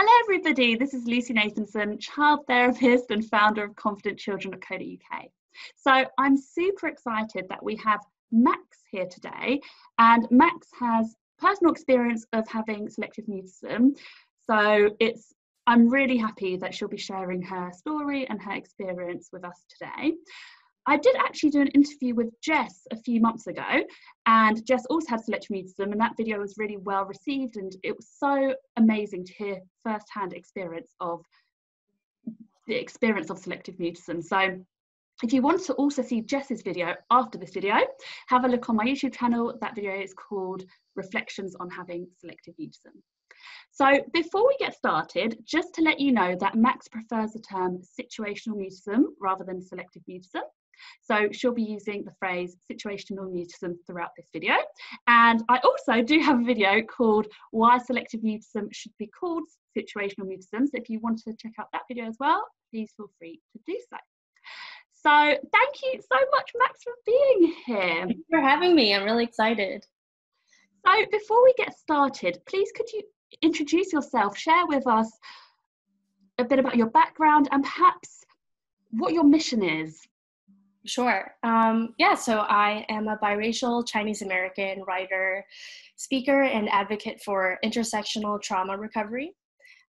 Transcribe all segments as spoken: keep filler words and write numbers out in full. Hello everybody, this is Lucy Nathanson, child therapist and founder of confident children dot co dot U K. So I'm super excited that we have Max here today, and Max has personal experience of having selective mutism, so it's I'm really happy that she'll be sharing her story and her experience with us today. I did actually do an interview with Jess a few months ago, and Jess also had selective mutism, and that video was really well received, and it was so amazing to hear first-hand experience of the experience of selective mutism. So if you want to also see Jess's video after this video, have a look on my YouTube channel. That video is called Reflections on Having Selective Mutism. So before we get started, just to let you know that Max prefers the term situational mutism rather than selective mutism. So she'll be using the phrase situational mutism throughout this video. And I also do have a video called Why Selective Mutism Should Be Called Situational Mutism. So if you want to check out that video as well, please feel free to do so. So thank you so much, Max, for being here. Thanks for having me. I'm really excited. So before we get started, please could you introduce yourself, share with us a bit about your background and perhaps what your mission is. Sure. Um, yeah, so I am a biracial Chinese-American writer, speaker, and advocate for intersectional trauma recovery.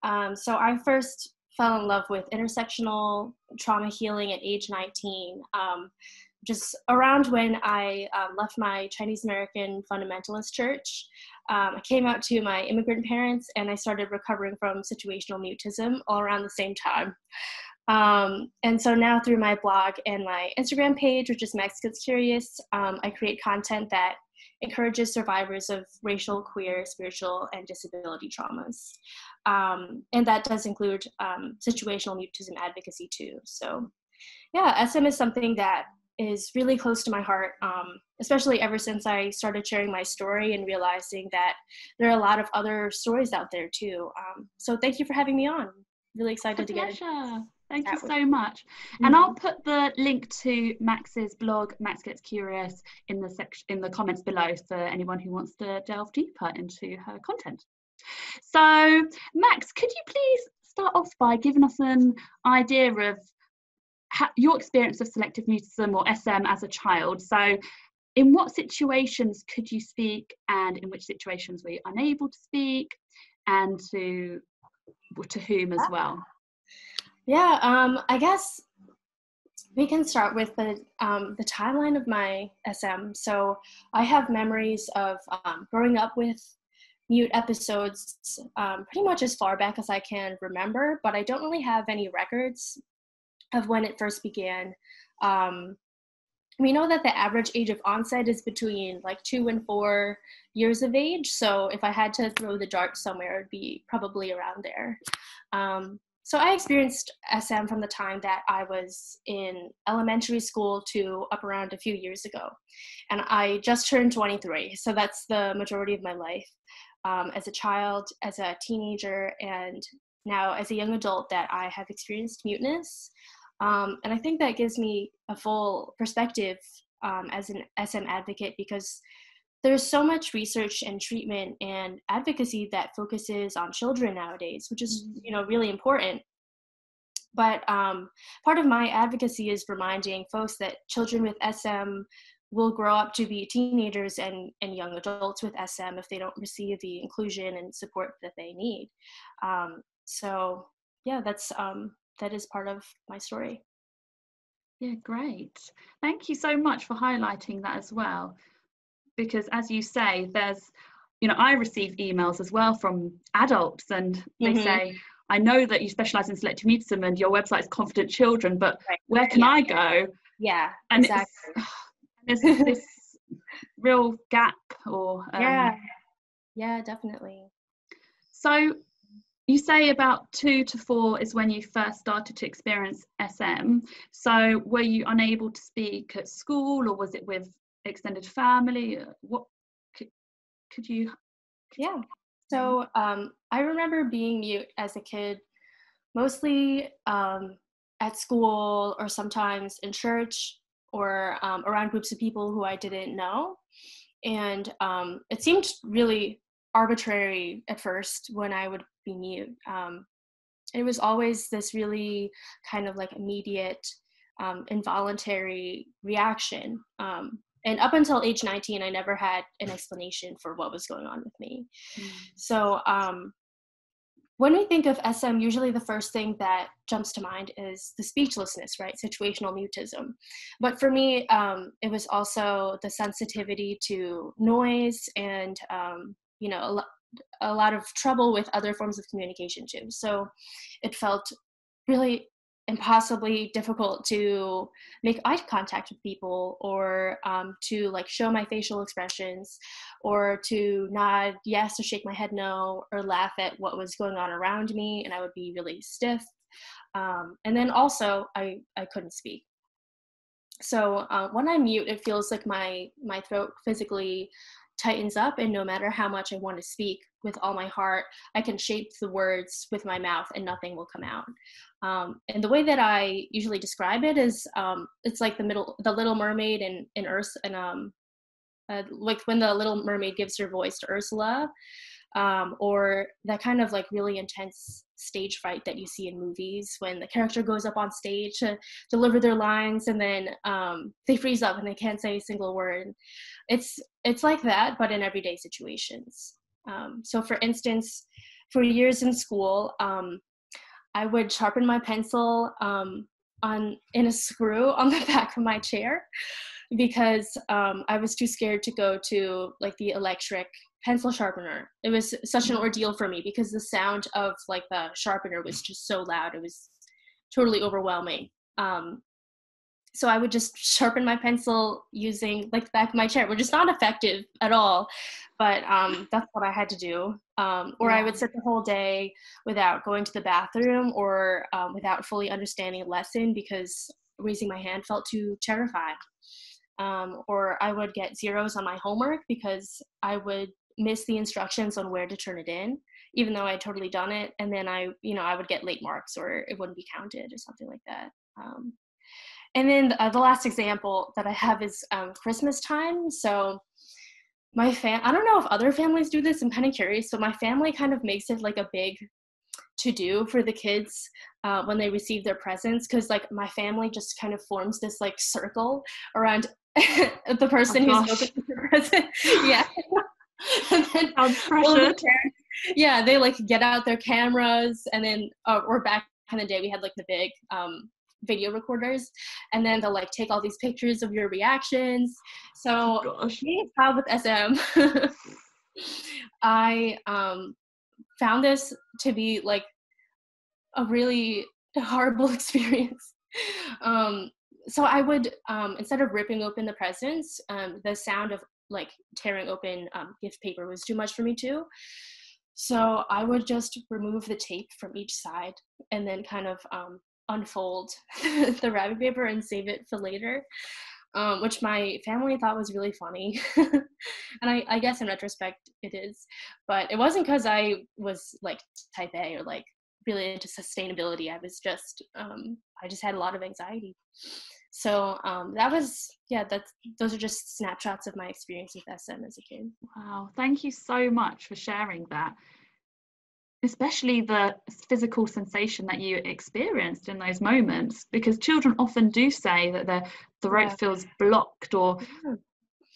Um, so I first fell in love with intersectional trauma healing at age nineteen, um, just around when I uh, left my Chinese-American fundamentalist church. Um, I came out to my immigrant parents, and I started recovering from situational mutism all around the same time. Um, and so now through my blog and my Instagram page, which is Max Gets Curious, um, I create content that encourages survivors of racial, queer, spiritual, and disability traumas. Um, and that does include um, situational mutism advocacy too. So yeah, S M is something that is really close to my heart, um, especially ever since I started sharing my story and realizing that there are a lot of other stories out there too. Um, so thank you for having me on. Really excited to get it. Thank you so much. And mm-hmm. I'll put the link to Max's blog, Max Gets Curious, in the section in the comments below for anyone who wants to delve deeper into her content. So, Max, could you please start off by giving us an idea of how, your experience of selective mutism or S M as a child? So, in what situations could you speak, and in which situations were you unable to speak, and to to whom as well? Yeah, um, I guess we can start with the, um, the timeline of my S M. So I have memories of um, growing up with mute episodes um, pretty much as far back as I can remember, but I don't really have any records of when it first began. Um, we know that the average age of onset is between like two and four years of age. So if I had to throw the dart somewhere, it'd be probably around there. Um, So I experienced S M from the time that I was in elementary school to up around a few years ago. And I just turned twenty-three, so that's the majority of my life um, as a child, as a teenager, and now as a young adult that I have experienced muteness. Um, and I think that gives me a full perspective um, as an S M advocate, because there's so much research and treatment and advocacy that focuses on children nowadays, which is, you know, really important. But um, part of my advocacy is reminding folks that children with S M will grow up to be teenagers and, and young adults with S M if they don't receive the inclusion and support that they need. Um, so yeah, that's, um, that is part of my story. Yeah, great. Thank you so much for highlighting that as well. Because as you say, there's, you know, I receive emails as well from adults, and they mm-hmm. say, I know that you specialize in selective mutism and your website is Confident Children, but right. where can yeah, I go? Yeah, and exactly. It's, there's this real gap or... Um, yeah, yeah, definitely. So you say about two to four is when you first started to experience S M. So were you unable to speak at school, or was it with extended family? What could, could you? Could yeah. So um, I remember being mute as a kid, mostly um, at school or sometimes in church or um, around groups of people who I didn't know. And um, it seemed really arbitrary at first when I would be new. Um, and it was always this really kind of like immediate, um, involuntary reaction. Um, and up until age nineteen, I never had an explanation for what was going on with me. Mm. So um, when we think of S M, usually the first thing that jumps to mind is the speechlessness, right? Situational mutism. But for me, um, it was also the sensitivity to noise and, um, you know, a lot a lot of trouble with other forms of communication too. So it felt really impossibly difficult to make eye contact with people, or um, to like show my facial expressions, or to nod yes or shake my head no, or laugh at what was going on around me, and I would be really stiff. Um, and then also I, I couldn't speak. So uh, when I mute, it feels like my, my throat physically tightens up, and no matter how much I want to speak with all my heart, I can shape the words with my mouth and nothing will come out. Um, and the way that I usually describe it is, um, it's like the middle, the Little Mermaid and, and Ursula, and um, uh, like when the Little Mermaid gives her voice to Ursula, um, or that kind of like really intense stage fright that you see in movies when the character goes up on stage to deliver their lines, and then um, they freeze up and they can't say a single word. It's it's like that, but in everyday situations. Um, so for instance, for years in school, um, I would sharpen my pencil um, on in a screw on the back of my chair, because um, I was too scared to go to like the electric pencil sharpener. It was such an ordeal for me because the sound of like the sharpener was just so loud. It was totally overwhelming. Um, so I would just sharpen my pencil using like the back of my chair, which is not effective at all, but um, that's what I had to do. Um, or yeah. I would sit the whole day without going to the bathroom, or um, without fully understanding a lesson because raising my hand felt too terrifying. Um, or I would get zeros on my homework because I would miss the instructions on where to turn it in, even though I had totally done it. And then I, you know, I would get late marks, or it wouldn't be counted or something like that. Um, and then uh, the last example that I have is um, Christmas time. So my fam, I don't know if other families do this, I'm kind of curious. So my family kind of makes it like a big to do for the kids uh, when they receive their presents, because like my family just kind of forms this like circle around the person oh, who's opening the present. Yeah. And then well, the parents, yeah, they like get out their cameras, and then uh, or back in the day we had like the big um, video recorders, and then they'll like take all these pictures of your reactions. So oh, how with S M, I um, found this to be like a really horrible experience. Um, so I would, um, instead of ripping open the presents, um, the sound of like tearing open um, gift paper was too much for me too. So I would just remove the tape from each side and then kind of um, unfold the wrapping paper and save it for later, um, which my family thought was really funny. And I, I guess in retrospect it is, but it wasn't because I was like type A or like really into sustainability. I was just, um, I just had a lot of anxiety. So um, that was, yeah, that's, those are just snapshots of my experience with S M as a kid. Wow, thank you so much for sharing that. Especially the physical sensation that you experienced in those moments, because children often do say that their throat yeah. feels blocked, or yeah.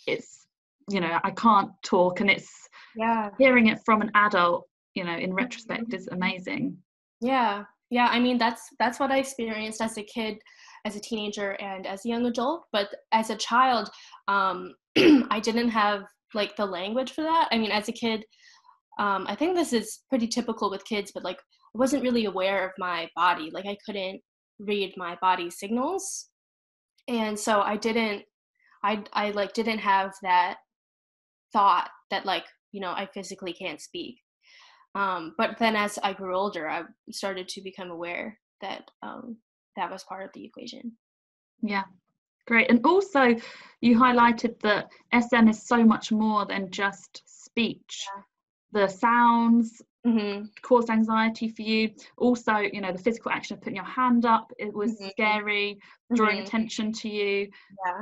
it's, you know, I can't talk, and it's yeah. hearing it from an adult, you know, in retrospect is amazing. Yeah. Yeah. I mean, that's, that's what I experienced as a kid, as a teenager, and as a young adult. But as a child, um, I didn't have like the language for that. I mean, as a kid, um, I think this is pretty typical with kids, but like, I wasn't really aware of my body. Like I couldn't read my body signals. And so I didn't, I, I like didn't have that thought that like, you know, I physically can't speak. Um, but then as I grew older, I started to become aware that um, that was part of the equation. Yeah, great. And also you highlighted that S M is so much more than just speech. Yeah. The sounds mm-hmm. caused anxiety for you. Also, you know, the physical action of putting your hand up, it was mm-hmm. scary, drawing mm-hmm. attention to you. Yeah.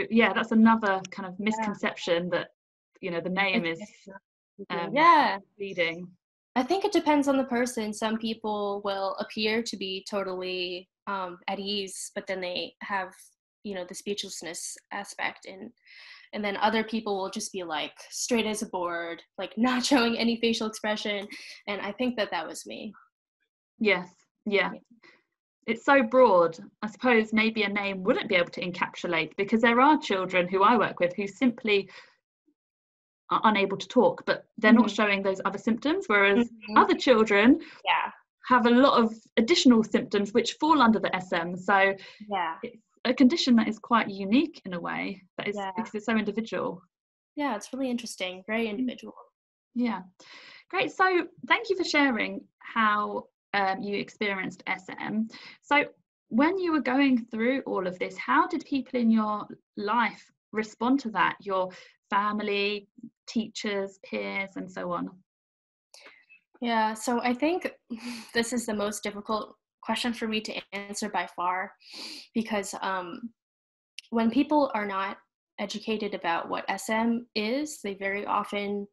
So yeah, that's another kind of misconception yeah. that, you know, the name is... Um, yeah, leading I think it depends on the person. Some people will appear to be totally um, at ease, but then they have, you know, the speechlessness aspect, and and then other people will just be like straight as a board, like not showing any facial expression. And I think that that was me. Yes. Yeah. yeah. It's so broad. I suppose maybe a name wouldn't be able to encapsulate, because there are children who I work with who simply are unable to talk, but they're mm-hmm. not showing those other symptoms, whereas mm-hmm. other children yeah. have a lot of additional symptoms which fall under the S M. So yeah. it's a condition that is quite unique in a way, that is yeah. because it's so individual. Yeah, it's really interesting, very individual. Yeah, great. So thank you for sharing how Um, you experienced S M. So when you were going through all of this, how did people in your life respond to that? Your family, teachers, peers, and so on? Yeah, so I think this is the most difficult question for me to answer by far, because um, when people are not educated about what S M is, they very often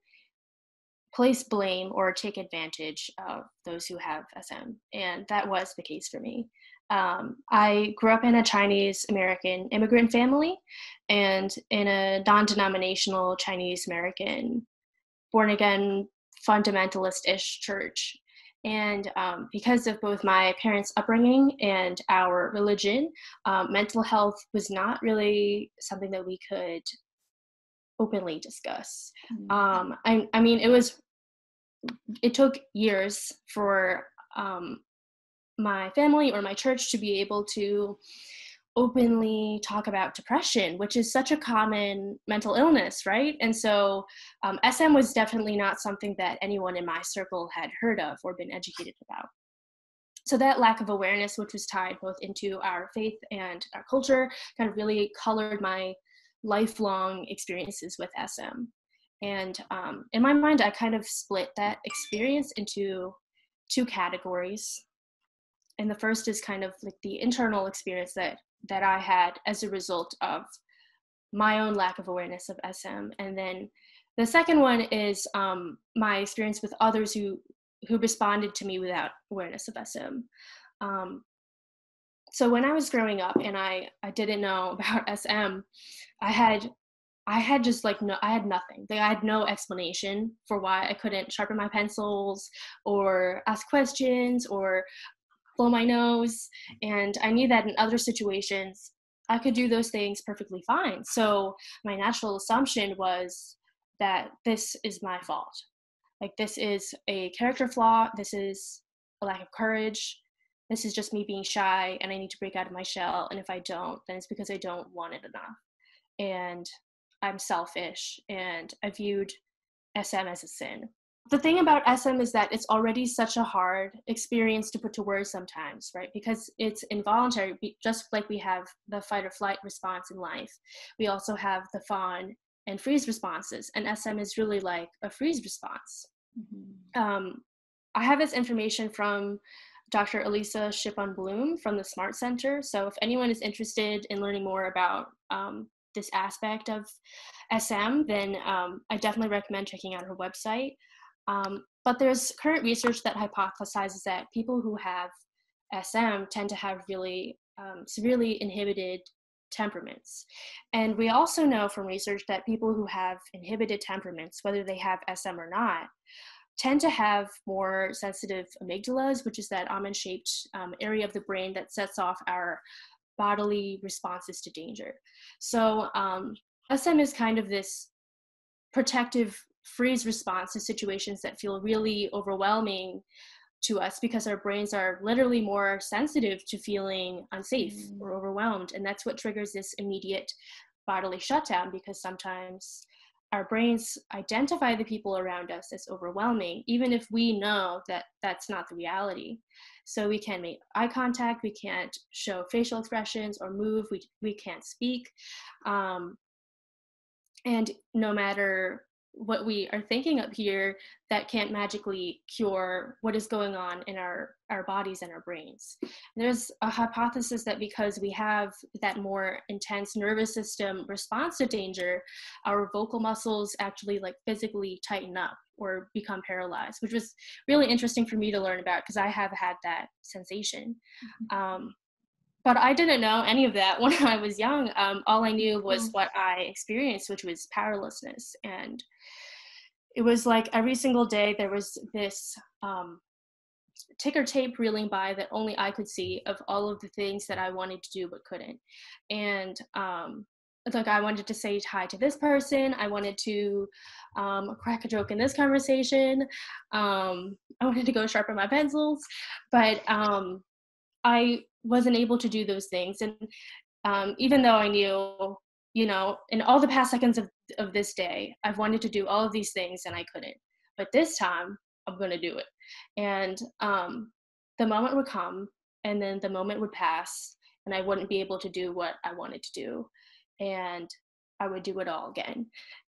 place blame or take advantage of those who have S M. And that was the case for me. Um, I grew up in a Chinese American immigrant family and in a non-denominational Chinese American born again fundamentalist-ish church. And um, because of both my parents' upbringing and our religion, um, mental health was not really something that we could openly discuss. Mm-hmm. Um, I, I mean, it was It took years for um, my family or my church to be able to openly talk about depression, which is such a common mental illness, right? And so um, S M was definitely not something that anyone in my circle had heard of or been educated about. So that lack of awareness, which was tied both into our faith and our culture, kind of really colored my lifelong experiences with S M. And um, in my mind, I kind of split that experience into two categories. And the first is kind of like the internal experience that, that I had as a result of my own lack of awareness of S M. And then the second one is um, my experience with others who, who responded to me without awareness of S M. Um, so when I was growing up and I, I didn't know about S M, I had I had just like, no, I had nothing. Like, I had no explanation for why I couldn't sharpen my pencils or ask questions or blow my nose. And I knew that in other situations, I could do those things perfectly fine. So my natural assumption was that this is my fault. Like, this is a character flaw. This is a lack of courage. This is just me being shy and I need to break out of my shell. And if I don't, then it's because I don't want it enough. And I'm selfish, and I viewed S M as a sin. The thing about S M is that it's already such a hard experience to put to words sometimes, right? Because it's involuntary, just like we have the fight or flight response in life. We also have the fawn and freeze responses, and S M is really like a freeze response. Mm-hmm. Um, I have this information from Doctor Elisa Shippon-Bloom from the SMART Center. So if anyone is interested in learning more about um, this aspect of S M, then um, I definitely recommend checking out her website. Um, but there's current research that hypothesizes that people who have S M tend to have really um, severely inhibited temperaments. And we also know from research that people who have inhibited temperaments, whether they have S M or not, tend to have more sensitive amygdalas, which is that almond-shaped um, area of the brain that sets off our bodily responses to danger. So um, S M is kind of this protective freeze response to situations that feel really overwhelming to us, because our brains are literally more sensitive to feeling unsafe mm. or overwhelmed. And that's what triggers this immediate bodily shutdown, because sometimes our brains identify the people around us as overwhelming, even if we know that that's not the reality. So we can't make eye contact, we can't show facial expressions or move, we we can't speak. Um, and no matter what we are thinking up here that can't magically cure what is going on in our, our bodies and our brains. And there's a hypothesis that because we have that more intense nervous system response to danger, our vocal muscles actually like physically tighten up or become paralyzed, which was really interesting for me to learn about because I have had that sensation. Mm-hmm. um, But I didn't know any of that when I was young. Um, all I knew was what I experienced, which was powerlessness. And it was like every single day there was this um, ticker tape reeling by that only I could see of all of the things that I wanted to do but couldn't. And um, like I wanted to say hi to this person. I wanted to um, crack a joke in this conversation. Um, I wanted to go sharpen my pencils. But um, I wasn't able to do those things. And um, even though I knew, you know, in all the past seconds of, of this day, I've wanted to do all of these things and I couldn't. But this time, I'm going to do it. And um, the moment would come, and then the moment would pass, and I wouldn't be able to do what I wanted to do. And I would do it all again.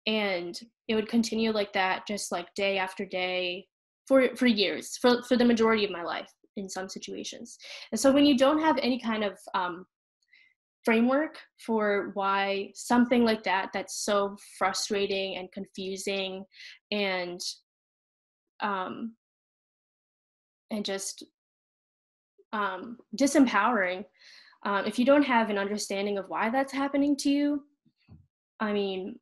And it would continue like that, just like day after day, for, for years, for, for the majority of my life, in some situations. And so when you don't have any kind of um, framework for why something like that, that's so frustrating and confusing and um, and just um, disempowering, um, if you don't have an understanding of why that's happening to you, I mean,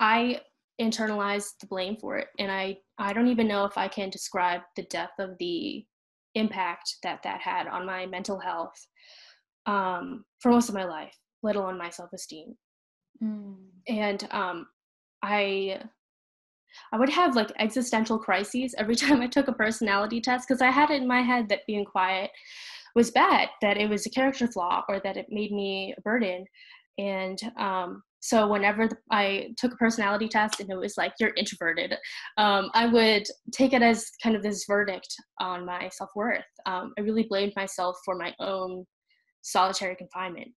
I internalized the blame for it. And I, I don't even know if I can describe the depth of the impact that that had on my mental health um, for most of my life, let alone my self-esteem. Mm. And um, I I would have like existential crises every time I took a personality test, because I had it in my head that being quiet was bad, that it was a character flaw, or that it made me a burden. And um, so whenever the, I took a personality test and it was like, you're introverted, um, I would take it as kind of this verdict on my self-worth. Um, I really blamed myself for my own solitary confinement.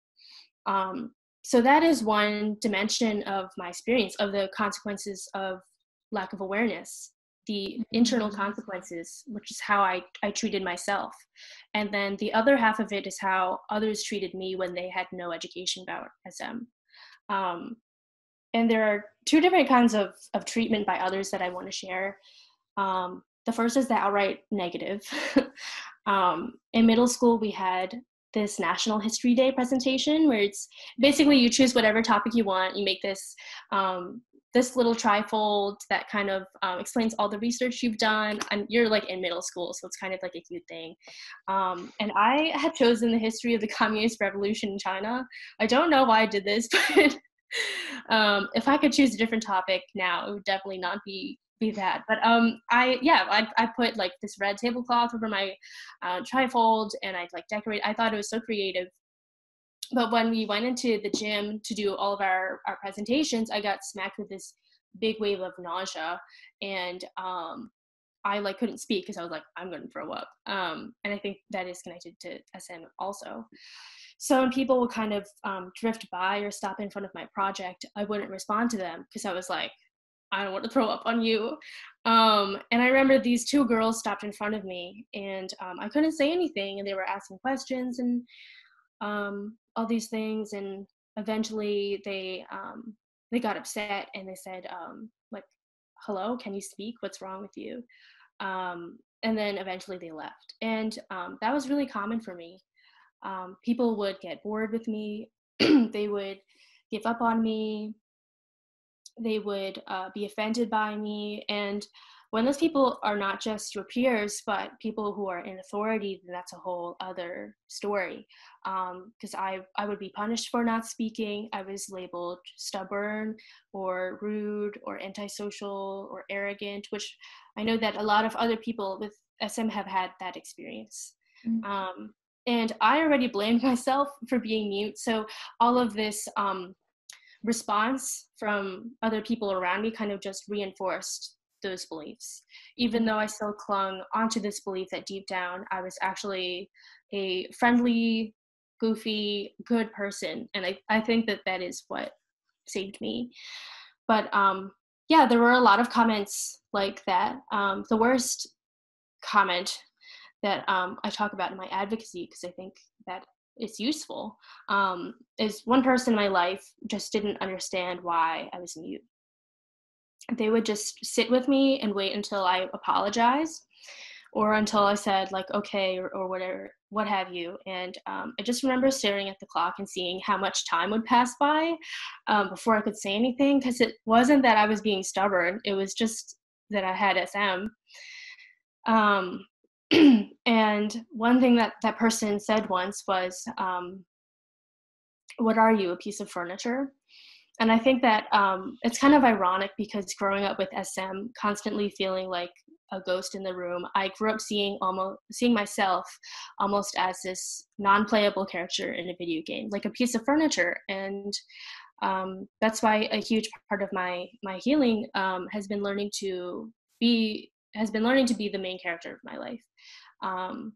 Um, so that is one dimension of my experience of the consequences of lack of awareness, the internal consequences, which is how I, I treated myself. And then the other half of it is how others treated me when they had no education about S M. Um, and there are two different kinds of, of treatment by others that I want to share. Um, the first is the outright negative. um, in middle school, we had this National History Day presentation where it's basically you choose whatever topic you want. You make this, um, this little trifold that kind of um, explains all the research you've done. And you're like in middle school, so it's kind of like a cute thing. Um, and I had chosen the history of the Communist Revolution in China. I don't know why I did this, but um, if I could choose a different topic now, it would definitely not be be that. But um, I, yeah, I, I put like this red tablecloth over my uh, trifold, and I'd like decorate. I thought it was so creative. But when we went into the gym to do all of our, our presentations, I got smacked with this big wave of nausea, and um, I like couldn't speak because I was like, I'm going to throw up. Um, and I think that is connected to S M also. So when people would kind of um, drift by or stop in front of my project, I wouldn't respond to them because I was like, I don't want to throw up on you. Um, and I remember these two girls stopped in front of me, and um, I couldn't say anything, and they were asking questions and um, all these things. And eventually they, um, they got upset, and they said, um, like, hello, can you speak? What's wrong with you? Um, and then eventually they left. And, um, that was really common for me. Um, people would get bored with me. They would give up on me. They would, uh, be offended by me. And when those people are not just your peers, but people who are in authority, then that's a whole other story. Um, because I, I would be punished for not speaking. I was labeled stubborn or rude or antisocial or arrogant, which I know that a lot of other people with S M have had that experience. Mm-hmm. Um, and I already blamed myself for being mute. So all of this um, response from other people around me kind of just reinforced those beliefs, even though I still clung onto this belief that deep down I was actually a friendly, goofy, good person. And I, I think that that is what saved me. But um, yeah, there were a lot of comments like that. Um, the worst comment that um, I talk about in my advocacy, because I think that it's useful, um, is one person in my life just didn't understand why I was mute. They would just sit with me and wait until I apologized, or until I said like, okay, or, or whatever, what have you. And um, I just remember staring at the clock and seeing how much time would pass by um, before I could say anything, because it wasn't that I was being stubborn. It was just that I had S M. Um, and one thing that that person said once was, um, what are you, a piece of furniture? And I think that um, it's kind of ironic, because growing up with S M, constantly feeling like a ghost in the room, I grew up seeing almost seeing myself almost as this non-playable character in a video game, like a piece of furniture. And um, that's why a huge part of my my healing um, has been learning to be has been learning to be the main character of my life, um,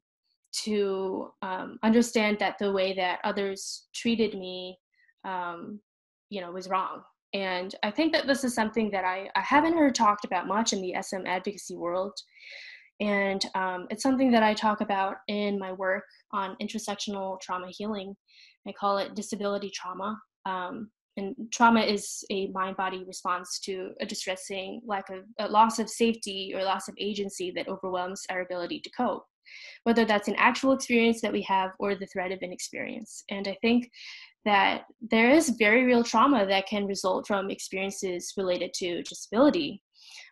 to um, understand that the way that others treated me, um, you know, was wrong. And I think that this is something that I, I haven't heard talked about much in the S M advocacy world. And um, it's something that I talk about in my work on intersectional trauma healing. I call it disability trauma. Um, and trauma is a mind-body response to a distressing lack of a loss of safety or loss of agency that overwhelms our ability to cope, whether that's an actual experience that we have or the threat of an experience. And I think that there is very real trauma that can result from experiences related to disability,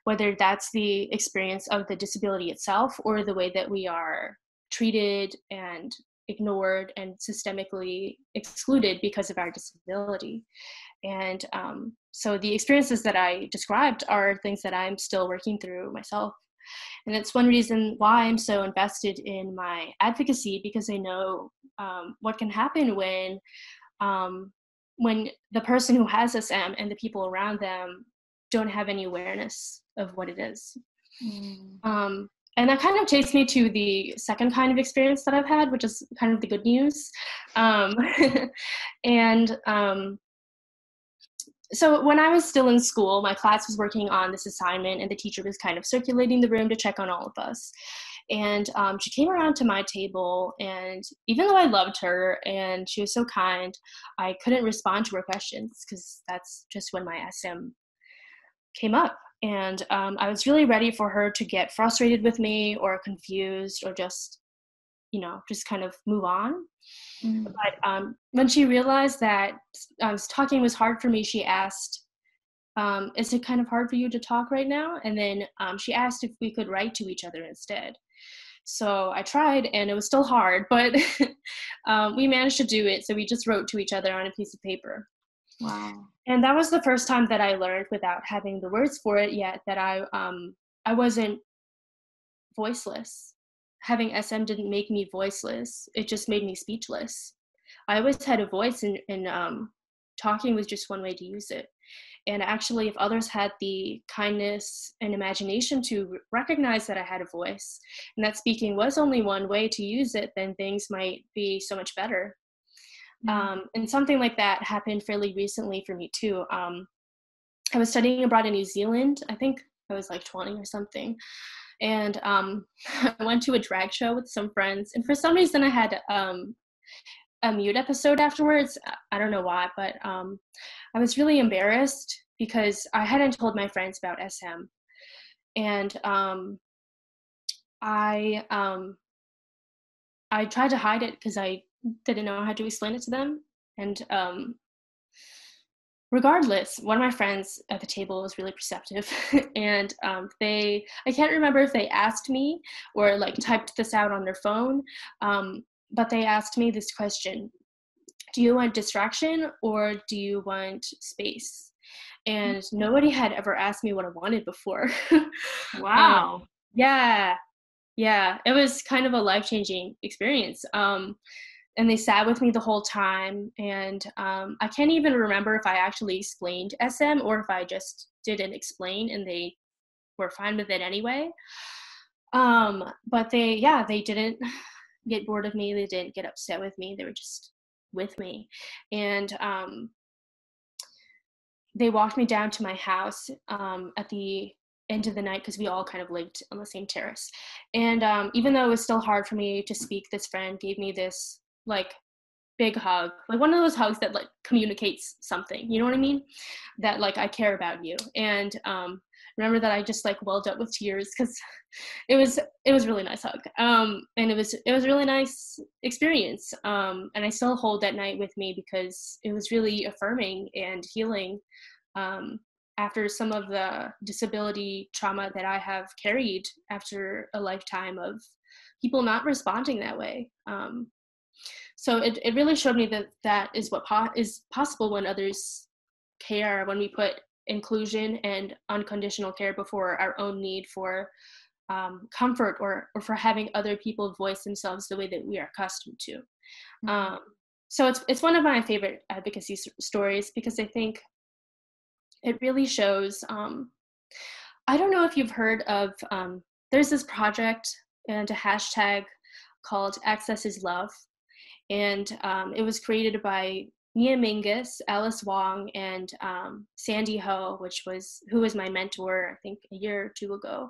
whether that's the experience of the disability itself or the way that we are treated and ignored and systemically excluded because of our disability. And um, so the experiences that I described are things that I'm still working through myself. And it's one reason why I'm so invested in my advocacy, because I know um, what can happen when Um, when the person who has S M and the people around them don't have any awareness of what it is. Mm. Um, and that kind of takes me to the second kind of experience that I've had, which is kind of the good news. Um, and um, so when I was still in school, my class was working on this assignment, and the teacher was kind of circulating the room to check on all of us. And um, she came around to my table, and even though I loved her and she was so kind, I couldn't respond to her questions, because that's just when my S M came up. And um, I was really ready for her to get frustrated with me or confused or just, you know, just kind of move on. Mm-hmm. But um, when she realized that I was talking was hard for me, she asked, um, is it kind of hard for you to talk right now? And then um, she asked if we could write to each other instead. So I tried, and it was still hard, but um, we managed to do it. So we just wrote to each other on a piece of paper. Wow. And that was the first time that I learned, without having the words for it yet, that I, um, I wasn't voiceless. Having S M didn't make me voiceless. It just made me speechless. I always had a voice, and, and um, talking was just one way to use it. And actually, if others had the kindness and imagination to recognize that I had a voice, and that speaking was only one way to use it, then things might be so much better. Mm-hmm. Um, and something like that happened fairly recently for me too. Um, I was studying abroad in New Zealand. I think I was like twenty or something. And um, I went to a drag show with some friends. And for some reason, I had um, a mute episode afterwards. I don't know why, but um, I was really embarrassed because I hadn't told my friends about S M. And um, I um, I tried to hide it because I didn't know how to explain it to them. And um, regardless, one of my friends at the table was really perceptive. And um, they, I can't remember if they asked me or like typed this out on their phone, um, but they asked me this question: do you want distraction or do you want space? And mm-hmm. nobody had ever asked me what I wanted before. Wow. Um, yeah. Yeah. It was kind of a life-changing experience. Um, and they sat with me the whole time. And um, I can't even remember if I actually explained S M or if I just didn't explain and they were fine with it anyway. Um, but they, yeah, they didn't get bored of me. They didn't get upset with me. They were just with me. And um, they walked me down to my house um, at the end of the night, because we all kind of lived on the same terrace. And um, even though it was still hard for me to speak, this friend gave me this like big hug, like one of those hugs that like communicates something, you know what I mean? That like, I care about you. And um, remember that I just like welled up with tears, because it was, it was a really nice hug. Um, and it was, it was a really nice experience. Um, and I still hold that night with me, because it was really affirming and healing. Um, after some of the disability trauma that I have carried after a lifetime of people not responding that way. Um, so it, it really showed me that that is what po- is possible when others care, when we put inclusion and unconditional care before our own need for um, comfort or, or for having other people voice themselves the way that we are accustomed to. Mm-hmm. Um, so it's, it's one of my favorite advocacy s- stories, because I think it really shows, um, I don't know if you've heard of, um, there's this project and a hashtag called Access is Love. And um, it was created by Nia Mingus, Alice Wong, and um, Sandy Ho, which was, who was my mentor, I think a year or two ago.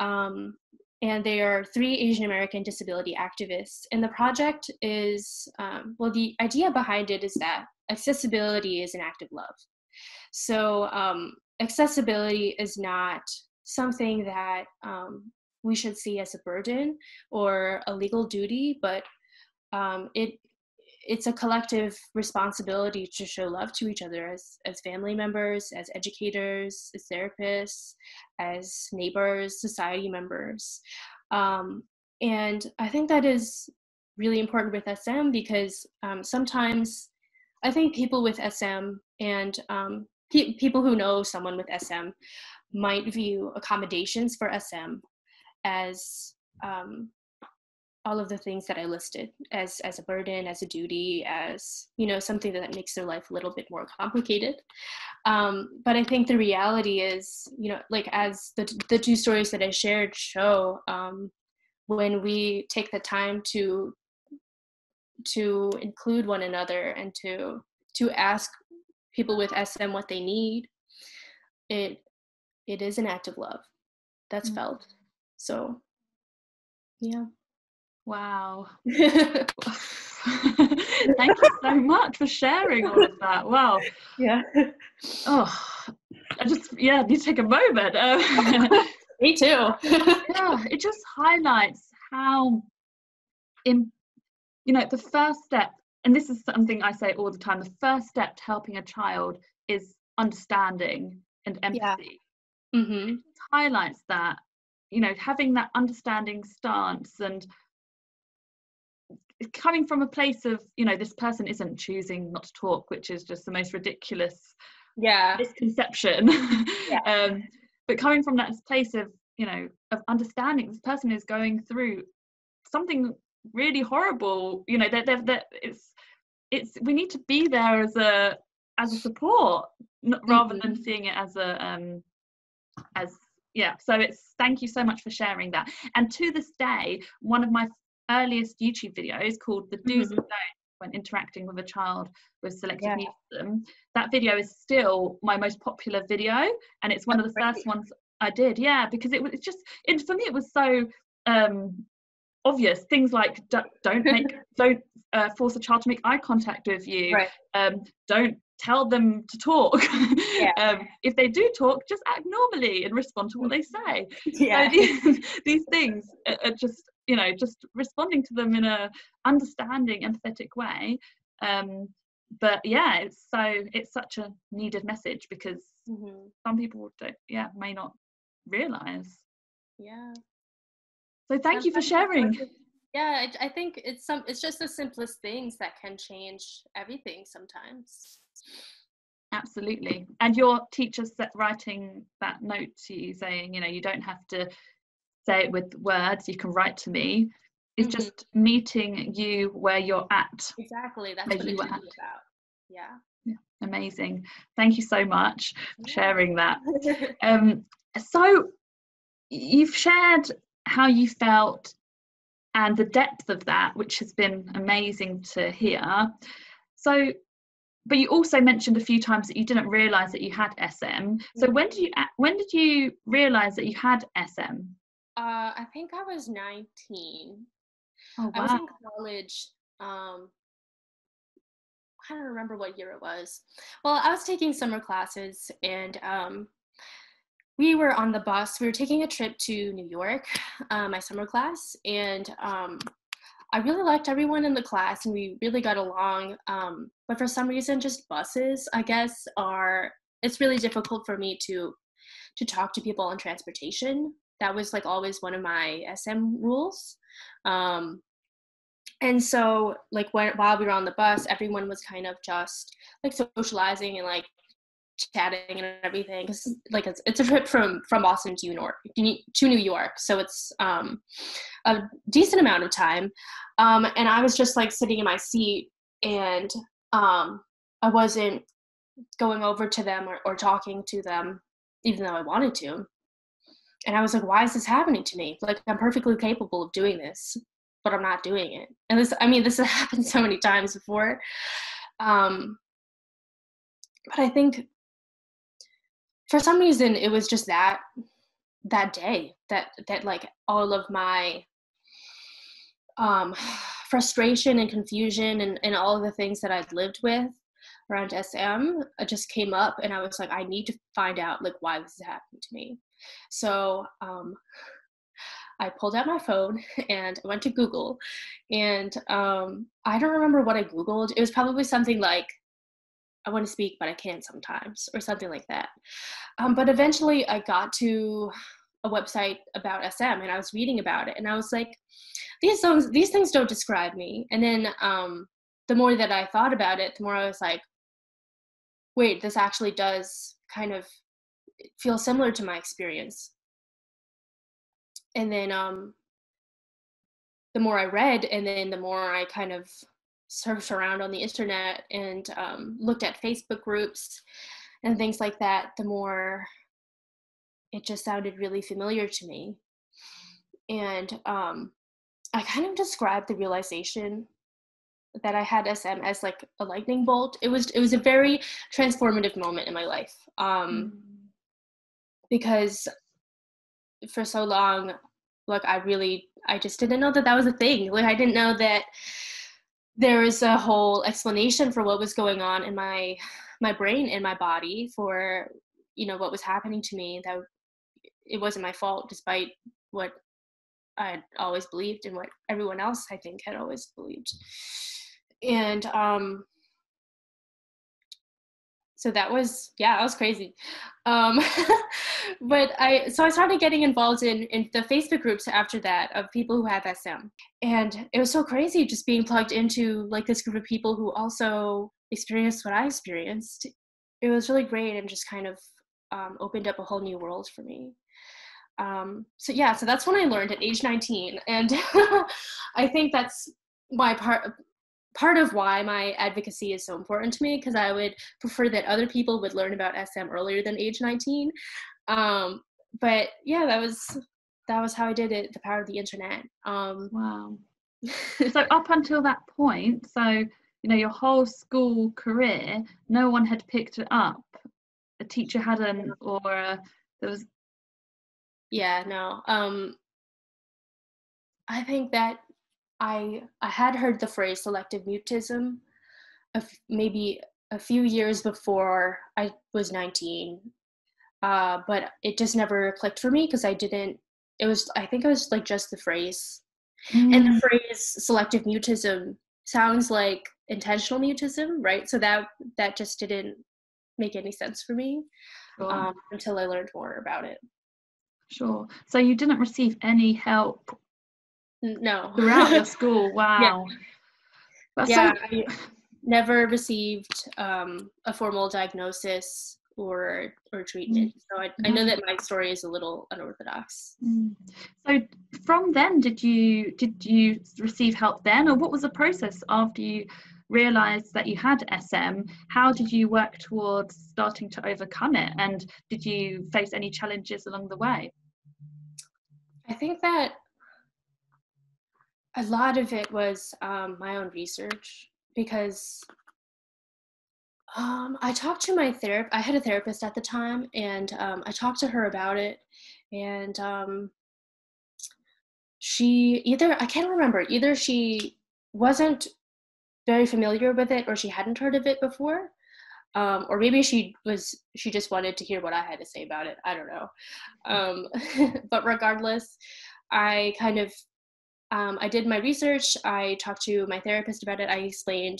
Um, and they are three Asian American disability activists. And the project is, um, well, the idea behind it is that accessibility is an act of love. So um, accessibility is not something that um, we should see as a burden or a legal duty, but um, it it's a collective responsibility to show love to each other as, as family members, as educators, as therapists, as neighbors, society members. Um, and I think that is really important with S M, because um, sometimes I think people with S M and um, pe- people who know someone with S M might view accommodations for S M as um, all of the things that I listed, as as a burden, as a duty, as, you know, something that makes their life a little bit more complicated. Um, but I think the reality is, you know, like as the, t- the two stories that I shared show, um, when we take the time to to include one another and to to ask people with S M what they need, it it is an act of love that's mm-hmm. felt. So yeah. Wow. Thank you so much for sharing all of that. Wow. Yeah. Oh, I just yeah need to take a moment. Um, me too. Yeah, it just highlights how important, you know, the first step, and this is something I say all the time, the first step to helping a child is understanding and empathy. Yeah. Mm-hmm. It highlights that, you know, having that understanding stance and coming from a place of, you know, this person isn't choosing not to talk, which is just the most ridiculous yeah. misconception. Yeah. um, but coming from that place of, you know, of understanding, this person is going through something really horrible, you know, that they're, they're, they're, it's it's we need to be there as a as a support, not, mm-hmm. rather than seeing it as a um as yeah so it's thank you so much for sharing that. And to this day, one of my earliest YouTube videos called The Do's mm-hmm. and Don'ts When Interacting with a Child with Selective yeah. Mutism, that video is still my most popular video, and it's one That's of the great. First ones I did, yeah because it was just it, for me it was so um obvious. Things like don't make don't uh, force a child to make eye contact with you, right. um don't tell them to talk. Yeah. Um if they do talk, just act normally and respond to what they say. Yeah. So these, these things are just, you know, just responding to them in a understanding, empathetic way. Um but yeah, it's so it's such a needed message, because mm-hmm. some people don't yeah may not realize. Yeah. So thank you for sharing. Yeah, I, I think it's some. It's just the simplest things that can change everything sometimes. Absolutely. And your teacher set writing that note to you saying, you know, you don't have to say it with words, you can write to me. It's mm-hmm. just meeting you where you're at. Exactly. That's what it's about. Yeah. Yeah. Amazing. Thank you so much for yeah. sharing that. Um, so you've shared how you felt and the depth of that, which has been amazing to hear. So But you also mentioned a few times that you didn't realise that you had S M. So when did you when did you realise that you had S M? Uh, I think I was nineteen. Oh, wow. I was in college. Um, I don't remember what year it was. Well, I was taking summer classes, and um, we were on the bus. We were taking a trip to New York, uh, my summer class, and um, I really liked everyone in the class and we really got along, um, but for some reason just buses, I guess, are, it's really difficult for me to to talk to people on transportation. That was like always one of my S M rules. Um, and so like when, while we were on the bus, everyone was kind of just like socializing and like chatting and everything. It's like it's, it's a trip from from Boston to New York to New York, so it's um a decent amount of time, um and I was just like sitting in my seat, and um I wasn't going over to them or, or talking to them, even though I wanted to. And I was like, why is this happening to me? Like, I'm perfectly capable of doing this, but I'm not doing it. And this, I mean, this has happened so many times before, um but I think for some reason, it was just that, that day that, that like all of my um, frustration and confusion and, and all of the things that I'd lived with around S M just came up, and I was like, I need to find out like why this is happening to me. So um, I pulled out my phone and I went to Google, and um, I don't remember what I Googled. It was probably something like, I want to speak, but I can't sometimes, or something like that. Um, but eventually I got to a website about S M, and I was reading about it, and I was like, these songs, these things don't describe me. And then um, the more that I thought about it, the more I was like, wait, this actually does kind of feel similar to my experience. And then um, the more I read, and then the more I kind of surfed around on the internet and um, looked at Facebook groups and things like that, the more it just sounded really familiar to me. And um, I kind of described the realization that I had S M as like a lightning bolt. It was, it was a very transformative moment in my life, um, because for so long, like I really, I just didn't know that that was a thing. Like I didn't know that there is a whole explanation for what was going on in my my brain and my body for, you know, what was happening to me, that it wasn't my fault, despite what I'd always believed and what everyone else I think had always believed. And um so that was, yeah, that was crazy. Um, but I, so I started getting involved in, in the Facebook groups after that of people who have S M. And it was so crazy just being plugged into like this group of people who also experienced what I experienced. It was really great, and just kind of um, opened up a whole new world for me. Um, so yeah, so that's when I learned at age nineteen. And I think that's my part, part of why my advocacy is so important to me, because I would prefer that other people would learn about S M earlier than age nineteen. Um, but yeah, that was, that was how I did it, the power of the internet. Um, wow. So up until that point, so, you know, your whole school career, no one had picked it up. A teacher hadn't, or a, there was. Yeah, no. Um, I think that I, I had heard the phrase selective mutism of maybe a few years before I was nineteen, uh, but it just never clicked for me, because I didn't, it was, I think it was like just the phrase. Mm. And the phrase selective mutism sounds like intentional mutism, right? So that, that just didn't make any sense for me. Sure. um, until I learned more about it. Sure. So you didn't receive any help? No. Throughout your school, wow. Yeah, yeah, I never received um, a formal diagnosis or or treatment. So I, I know that my story is a little unorthodox. So from then, did you did you receive help then, or what was the process after you realised that you had S M? How did you work towards starting to overcome it, and did you face any challenges along the way? I think that a lot of it was um, my own research, because Um, I talked to my therapist. I had a therapist at the time, and um, I talked to her about it, and um, she either, I can't remember, either she wasn't very familiar with it, or she hadn't heard of it before, um, or maybe she was, she just wanted to hear what I had to say about it. I don't know. Um, but regardless, I kind of, um, I did my research. I talked to my therapist about it. I explained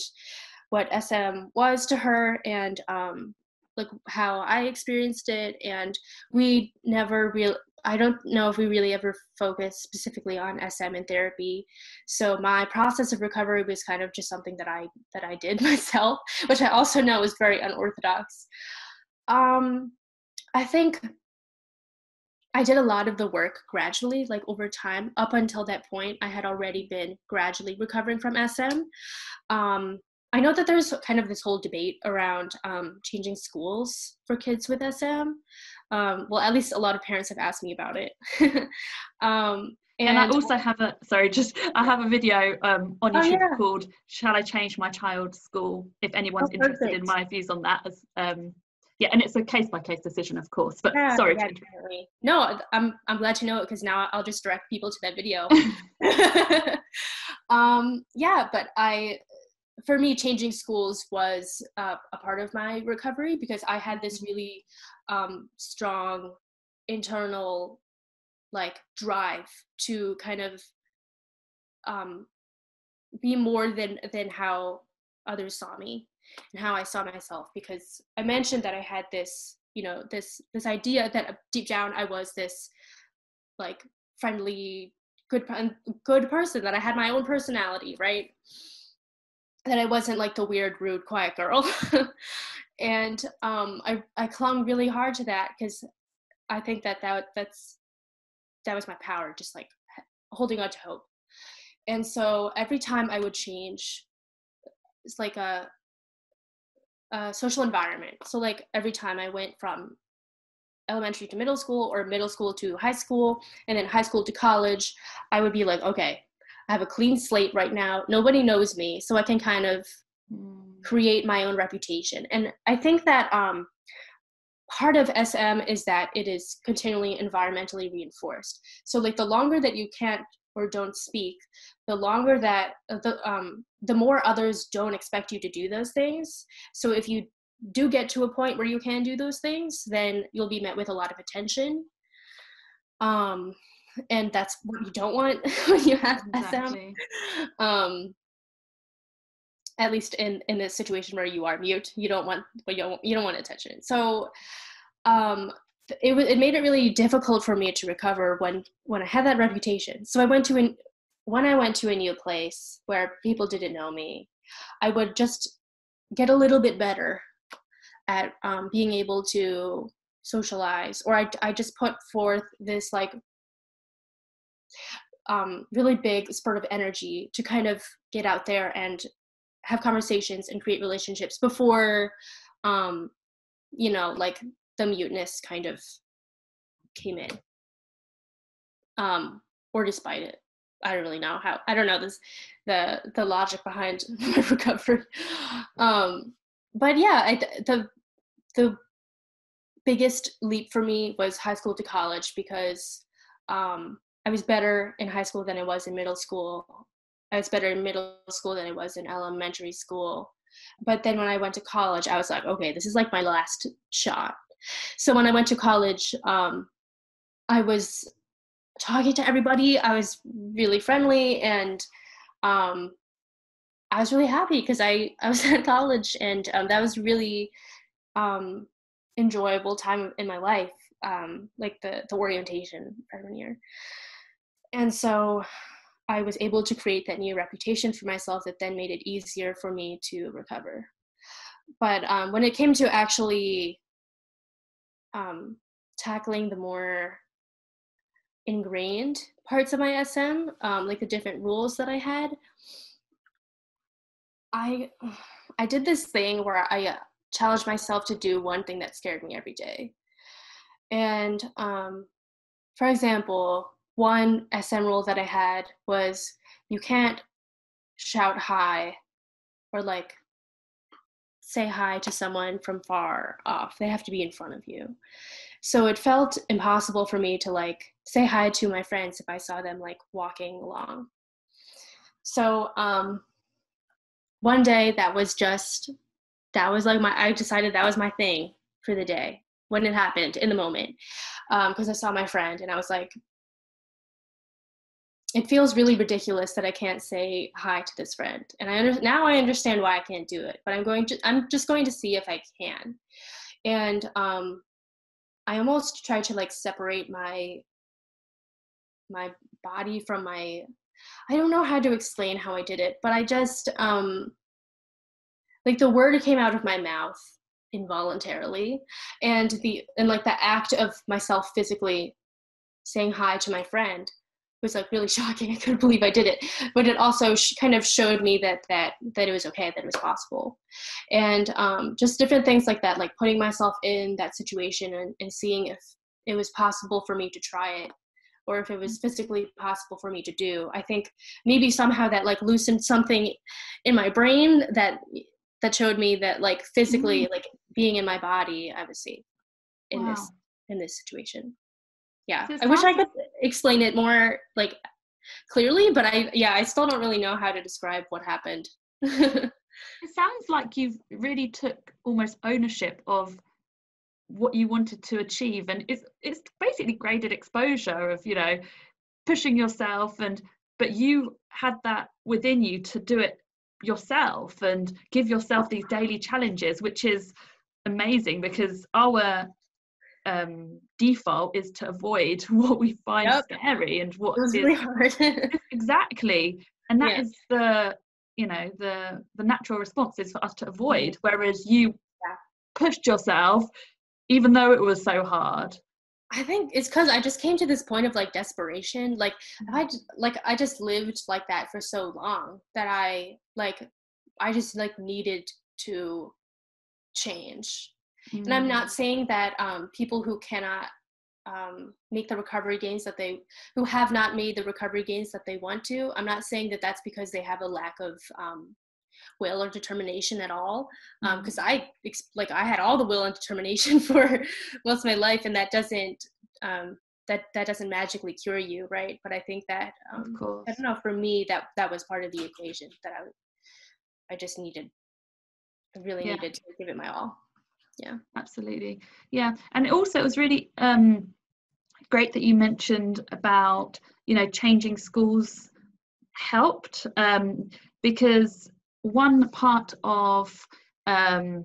what S M was to her, and um, like how I experienced it. And we never really, I don't know if we really ever focused specifically on S M in therapy. So my process of recovery was kind of just something that I, that I did myself, which I also know is very unorthodox. Um, I think I did a lot of the work gradually, like over time. Up until that point, I had already been gradually recovering from S M. Um, I know that there's kind of this whole debate around um, changing schools for kids with S M. Um, well, at least a lot of parents have asked me about it. um, and, and I also have a, sorry, just, I have a video um, on YouTube oh, yeah. called, Shall I Change My Child's School? If anyone's oh, interested in my views on that. As, um, yeah, and it's a case-by-case decision, of course, but yeah, sorry. Yeah, definitely. No, I'm, I'm glad to know it, because now I'll just direct people to that video. um, yeah, but I... for me, changing schools was uh, a part of my recovery, because I had this really um, strong internal like drive to kind of um, be more than, than how others saw me and how I saw myself. Because I mentioned that I had this, you know, this, this idea that deep down I was this like friendly, good, good person, that I had my own personality, right? That I wasn't like the weird, rude, quiet girl. And um, I, I clung really hard to that, because I think that, that that's, that was my power, just like holding on to hope. And so every time I would change, it's like a, a social environment. So like every time I went from elementary to middle school, or middle school to high school, and then high school to college, I would be like, okay, I have a clean slate right now. Nobody knows me, so I can kind of create my own reputation. And I think that um, part of S M is that it is continually environmentally reinforced. So like the longer that you can't or don't speak, the longer that, uh, the, um, the more others don't expect you to do those things. So if you do get to a point where you can do those things, then you'll be met with a lot of attention. Um, And that's what you don't want when you have exactly. S M. Um, at least in in a situation where you are mute, you don't want, but you don't, you don't want attention. So um, it it made it really difficult for me to recover when when I had that reputation. So I went to an, when I went to a new place where people didn't know me, I would just get a little bit better at um, being able to socialize, or I I just put forth this like. Um, really big spurt of energy to kind of get out there and have conversations and create relationships before, um, you know, like the muteness kind of came in, um, or despite it. I don't really know how. I don't know this, the the logic behind my recovery. Um, but yeah, I, the the biggest leap for me was high school to college, because. Um, I was better in high school than I was in middle school. I was better in middle school than I was in elementary school. But then when I went to college, I was like, okay, this is like my last shot. So when I went to college, um, I was talking to everybody. I was really friendly, and um, I was really happy because I, I was at college, and um, that was really um, enjoyable time in my life, um, like the, the orientation freshman year. And so I was able to create that new reputation for myself that then made it easier for me to recover. But um, when it came to actually um, tackling the more ingrained parts of my S M, um, like the different rules that I had, I, I did this thing where I challenged myself to do one thing that scared me every day. And um, for example, one S M rule that I had was, you can't shout hi or like say hi to someone from far off. They have to be in front of you. So it felt impossible for me to like say hi to my friends if I saw them like walking along. So um, one day that was just, that was like my, I decided that was my thing for the day when it happened in the moment. Um, because I saw my friend and I was like, it feels really ridiculous that I can't say hi to this friend. And I under, now I understand why I can't do it, but I'm going to, I'm just going to see if I can. And um, I almost tried to like separate my, my body from my, I don't know how to explain how I did it, but I just, um, like the word came out of my mouth involuntarily. And the, and like the act of myself physically saying hi to my friend was like really shocking. I couldn't believe I did it, but it also sh kind of showed me that that that it was okay, that it was possible, and um, just different things like that, like putting myself in that situation and, and seeing if it was possible for me to try it, or if it was physically possible for me to do. I think maybe somehow that like loosened something in my brain that that showed me that like physically, mm-hmm. like being in my body, I was safe in wow. this in this situation. Yeah, I wish I could explain it more like clearly, but I, yeah, I still don't really know how to describe what happened. It sounds like you've really took almost ownership of what you wanted to achieve, and it's it's basically graded exposure of, you know, pushing yourself, and but you had that within you to do it yourself and give yourself these daily challenges, which is amazing, because our Um, default is to avoid what we find yep. scary and what is really hard. Exactly, and that yeah. is the you know the the natural response is for us to avoid. Whereas you yeah. pushed yourself, even though it was so hard. I think it's because I just came to this point of like desperation. Like I like I just lived like that for so long that I like I just like needed to change. And I'm not saying that um, people who cannot um, make the recovery gains that they, who have not made the recovery gains that they want to, I'm not saying that that's because they have a lack of um, will or determination at all. Because um, I, like, I had all the will and determination for most of my life, and that doesn't, um, that, that doesn't magically cure you, right? But I think that, um, of course. I don't know, for me, that, that was part of the equation that I, I just needed, I really yeah. needed to give it my all. Yeah, absolutely. Yeah, and also it was really um great that you mentioned about, you know, changing schools helped, um because one part of um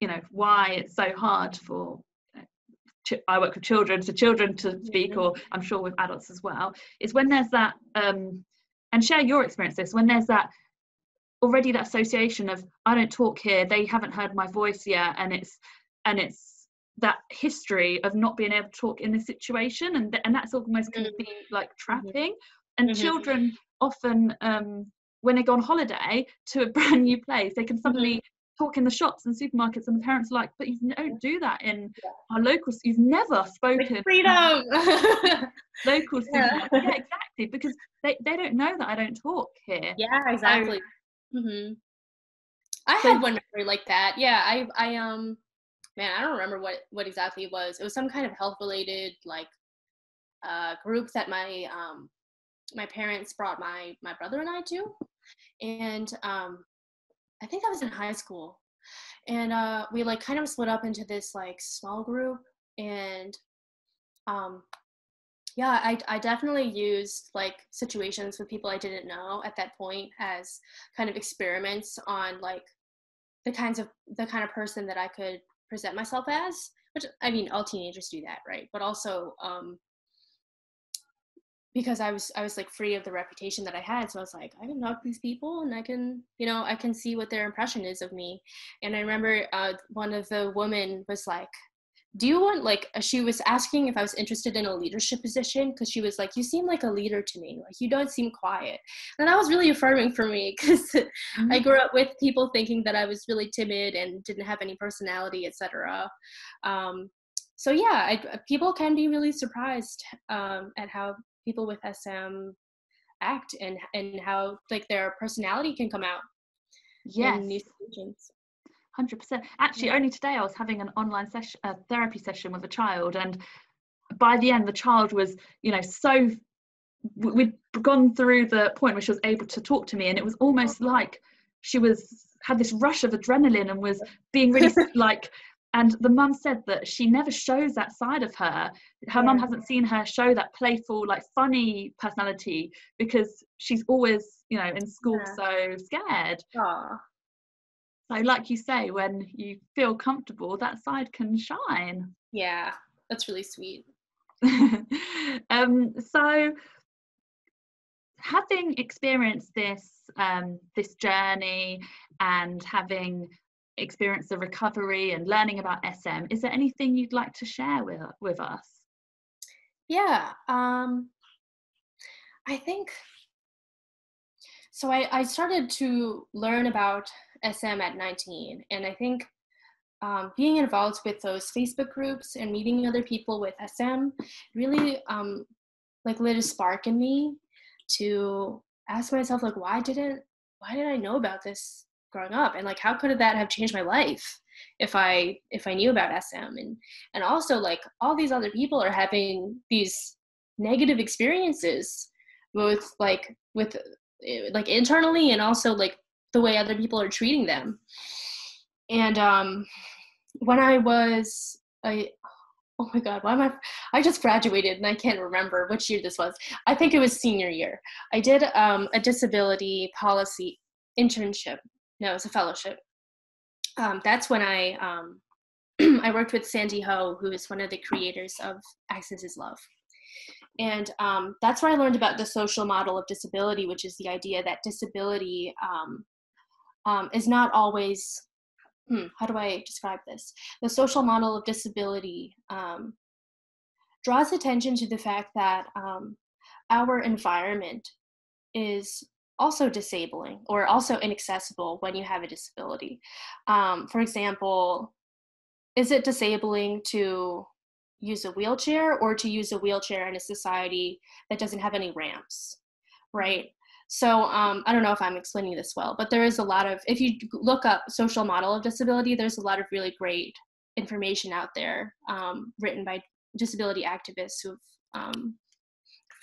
you know why it's so hard for you know, I work with children, so children to speak, mm-hmm. or I'm sure with adults as well, is when there's that um and share your experiences, when there's that already that association of I don't talk here, they haven't heard my voice yet, and it's and it's that history of not being able to talk in this situation, and th and that's almost going to be like trapping, and mm-hmm. children often um when they go on holiday to a brand new place, they can suddenly mm-hmm. talk in the shops and supermarkets, and the parents are like, but you don't do that in yeah. our locals, you've never spoken like freedom local yeah. yeah exactly, because they, they don't know that I don't talk here. Yeah, exactly. So, Mm-hmm. I had one memory like that. Yeah, I, I, um, man, I don't remember what, what exactly it was. It was some kind of health-related, like, uh, group that my, um, my parents brought my, my brother and I to, and, um, I think I was in high school, and, uh, we, like, kind of split up into this, like, small group, and, um, yeah, I, I definitely used like situations with people I didn't know at that point as kind of experiments on like the kinds of the kind of person that I could present myself as, which I mean, all teenagers do that, right? But also um, because I was I was like free of the reputation that I had, so I was like, I can talk to these people, and I can, you know, I can see what their impression is of me. And I remember uh, one of the women was like, do you want, like, she was asking if I was interested in a leadership position, because she was like, you seem like a leader to me, like, you don't seem quiet. And that was really affirming for me, because mm-hmm. I grew up with people thinking that I was really timid and didn't have any personality, et cetera. Um, so, yeah, I, people can be really surprised um, at how people with S M act, and, and how, like, their personality can come out. Yes. In new situations. one hundred percent. Actually, only today I was having an online session, a therapy session with a child, and by the end the child was, you know, so we'd gone through the point where she was able to talk to me, and it was almost like she was had this rush of adrenaline and was being really like, and the mum said that she never shows that side of her. Her yeah. mum hasn't seen her show that playful, like funny personality, because she's always, you know, in school yeah. so scared. Aww. So like you say, when you feel comfortable, that side can shine. Yeah, that's really sweet. um, so having experienced this, um, this journey and having experience of recovery and learning about S M, is there anything you'd like to share with with us? Yeah, um, I think so. I, I started to learn about S M at nineteen, and I think um, being involved with those Facebook groups and meeting other people with S M really um, like lit a spark in me to ask myself, like, why didn't why did I know about this growing up, and like how could that have changed my life if I if I knew about S M? And and also, like, all these other people are having these negative experiences, both like with like internally and also like the way other people are treating them. And um when I was I oh my god why am I I just graduated and I can't remember which year this was. I think it was senior year. I did um a disability policy internship. No, it's a fellowship. Um, that's when I um, I worked with Sandy Ho, who is one of the creators of Access is Love. And um, that's where I learned about the social model of disability, which is the idea that disability um, um, is not always, hmm, how do I describe this? The social model of disability um, draws attention to the fact that um, our environment is also disabling or also inaccessible when you have a disability. Um, for example, is it disabling to use a wheelchair or to use a wheelchair in a society that doesn't have any ramps, right? So um, I don't know if I'm explaining this well, but there is a lot of, if you look up social model of disability, there's a lot of really great information out there um, written by disability activists who've um,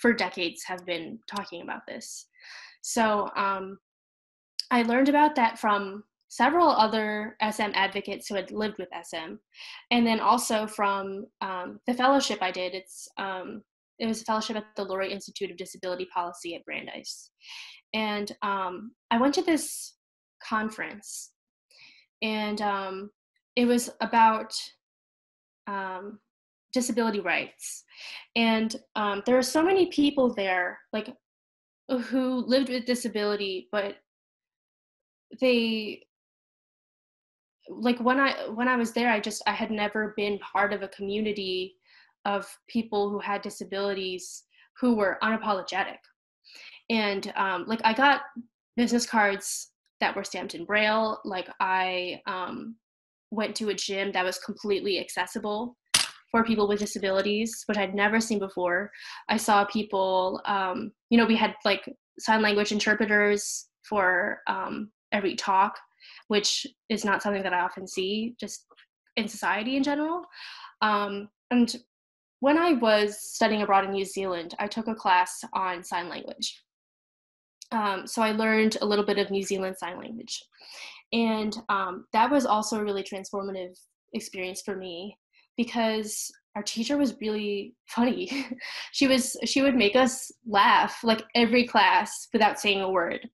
for decades have been talking about this. So um, I learned about that from several other S M advocates who had lived with S M, and then also from um, the fellowship I did. It's um, it was a fellowship at the Lurie Institute of Disability Policy at Brandeis, and um, I went to this conference, and um, it was about um, disability rights, and um, there were so many people there, like, who lived with disability, but they, like, when I when I was there, I just I had never been part of a community of people who had disabilities who were unapologetic. And um, like, I got business cards that were stamped in Braille. Like, I um, went to a gym that was completely accessible for people with disabilities, which I'd never seen before. I saw people, um, you know, we had like sign language interpreters for um, every talk, which is not something that I often see just in society in general. Um, and when I was studying abroad in New Zealand, I took a class on sign language. Um, so I learned a little bit of New Zealand sign language. And um, that was also a really transformative experience for me, because our teacher was really funny. she was she would make us laugh like every class without saying a word,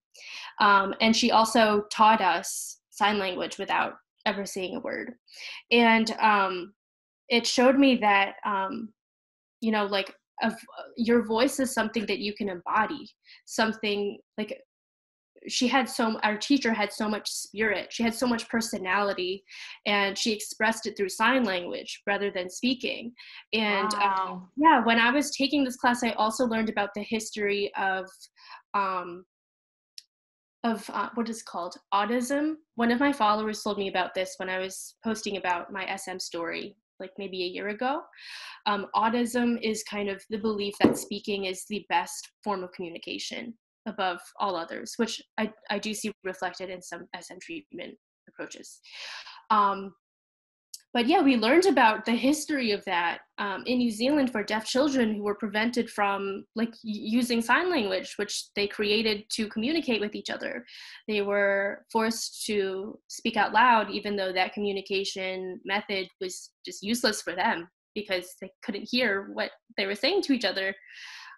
um, and she also taught us sign language without ever saying a word. And um, it showed me that um, you know, like, a, your voice is something that you can embody. Something like she had so our teacher had so much spirit, she had so much personality, and she expressed it through sign language rather than speaking. And wow. um, yeah when I was taking this class, I also learned about the history of um of uh, what is called autism. One of my followers told me about this when I was posting about my S M story, like maybe a year ago. Um, autism is kind of the belief that speaking is the best form of communication above all others, which I, I do see reflected in some S M treatment approaches. Um, but yeah, we learned about the history of that um, in New Zealand for deaf children who were prevented from like using sign language, which they created to communicate with each other. They were forced to speak out loud, even though that communication method was just useless for them because they couldn't hear what they were saying to each other.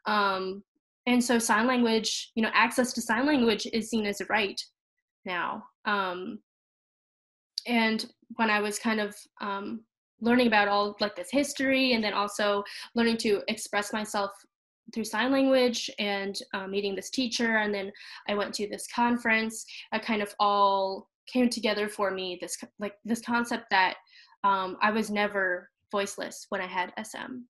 Um, and so sign language, you know, access to sign language is seen as a right now. Um, and when I was kind of um, learning about all like this history and then also learning to express myself through sign language and uh, meeting this teacher, and then I went to this conference, I kind of all came together for me, this like this concept that um, I was never voiceless when I had S M.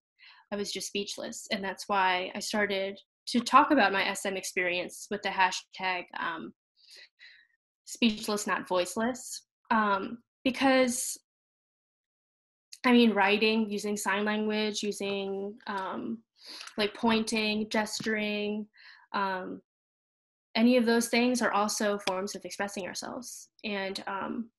I was just speechless, and that's why I started to talk about my S M experience with the hashtag um, speechless, not voiceless. Um, because, I mean, writing, using sign language, using um, like pointing, gesturing, um, any of those things are also forms of expressing ourselves. And um,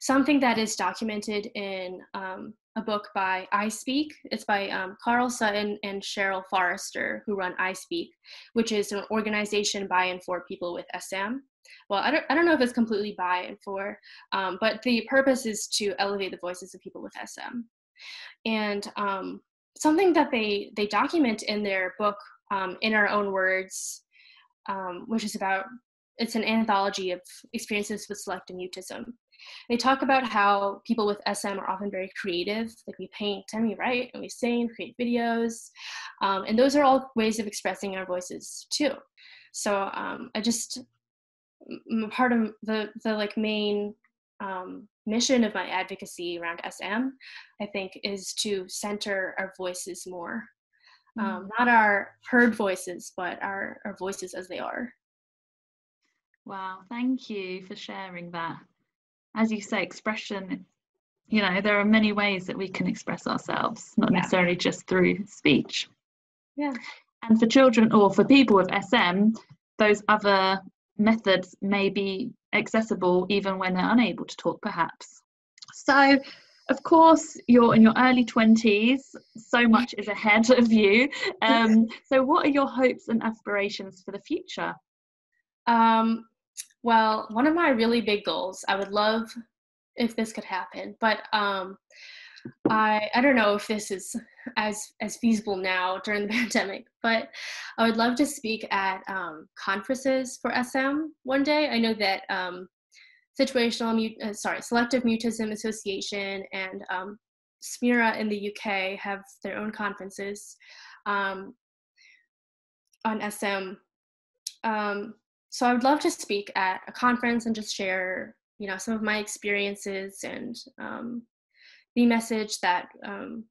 something that is documented in um, a book by iSpeak, it's by um, Carl Sutton and Cheryl Forrester, who run iSpeak, which is an organization by and for people with S M. Well, I don't, I don't know if it's completely by and for, um, but the purpose is to elevate the voices of people with S M. And um, something that they, they document in their book, um, In Our Own Words, um, which is about, it's an anthology of experiences with selective mutism. They talk about how people with S M are often very creative, like we paint and we write and we sing and create videos. Um, and those are all ways of expressing our voices too. So um, I just... part of the the like main um, mission of my advocacy around S M, I think, is to center our voices more, um, mm. not our heard voices, but our, our voices as they are. Wow, thank you for sharing that. As you say, expression, you know, there are many ways that we can express ourselves, not yeah. necessarily just through speech. Yeah. And for children or for people with S M, those other methods may be accessible even when they're unable to talk, perhaps. So, of course, you're in your early twenties, so much is ahead of you. Um, so what are your hopes and aspirations for the future? Um, well, one of my really big goals, I would love if this could happen, but um, I, I don't know if this is as, as feasible now during the pandemic, but I would love to speak at um, conferences for S M one day. I know that um, Situational, uh, sorry, Selective Mutism Association and um, SMIRA in the U K have their own conferences um, on S M. Um, so I would love to speak at a conference and just share, you know, some of my experiences and um, the message that um,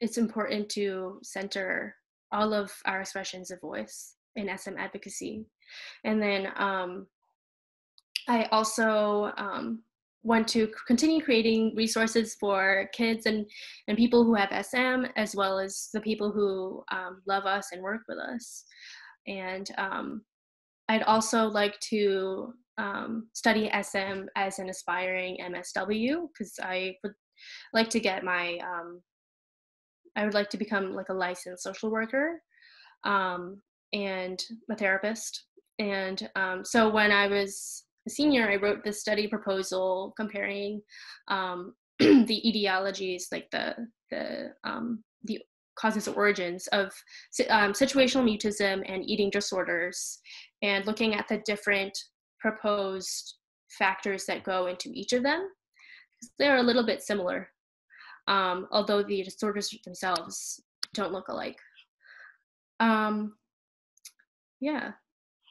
it's important to center all of our expressions of voice in S M advocacy. And then um, I also um, want to continue creating resources for kids and, and people who have S M, as well as the people who um, love us and work with us. And um, I'd also like to um, study S M as an aspiring M S W, because I would like to get my, um, I would like to become like a licensed social worker um, and a therapist. And um, so when I was a senior, I wrote this study proposal comparing um, the etiologies, like the, the, um, the causes and origins of um, situational mutism and eating disorders, and looking at the different proposed factors that go into each of them. They're a little bit similar, um, although the disorders themselves don't look alike. Um, yeah,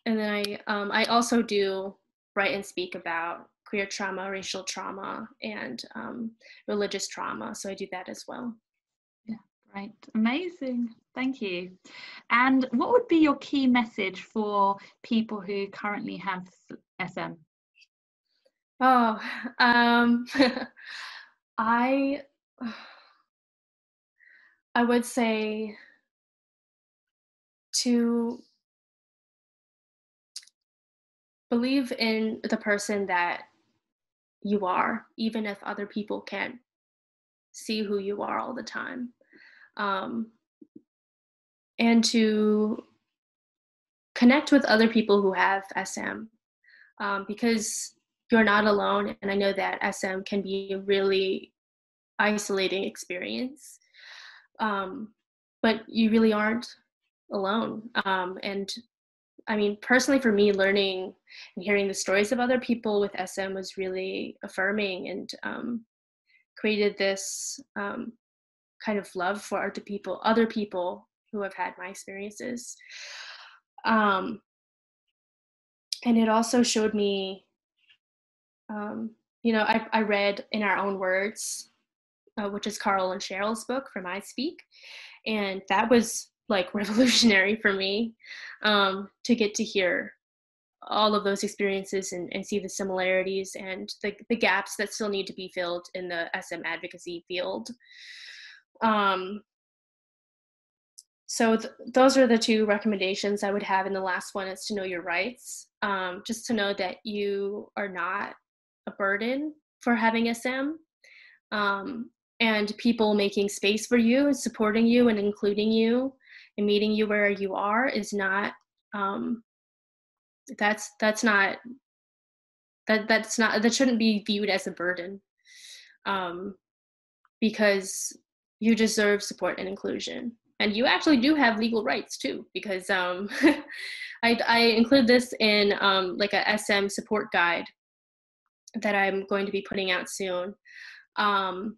and then I, um, I also do write and speak about queer trauma, racial trauma, and um, religious trauma, so I do that as well. Yeah, right, amazing, thank you. And what would be your key message for people who currently have S M? Oh, um, I, I would say to believe in the person that you are, even if other people can't see who you are all the time. Um, and to connect with other people who have S M, um, because you're not alone. And I know that S M can be a really isolating experience, um, but you really aren't alone. Um, and I mean, personally for me, learning and hearing the stories of other people with S M was really affirming, and um, created this um, kind of love for other people, other people who have had my experiences. Um, and it also showed me, um, you know, I, I read In Our Own Words, uh, which is Carl and Cheryl's book from iSpeak. And that was like revolutionary for me, um, to get to hear all of those experiences and, and see the similarities and the, the gaps that still need to be filled in the S M advocacy field. Um, so th those are the two recommendations I would have. And the last one is to know your rights, um, just to know that you are not a burden for having S M, um, and people making space for you and supporting you and including you and meeting you where you are is not, um, that's, that's not, that, that's not, that shouldn't be viewed as a burden, um, because you deserve support and inclusion. And you actually do have legal rights too, because um, I, I include this in um, like a S M support guide that I'm going to be putting out soon. Um,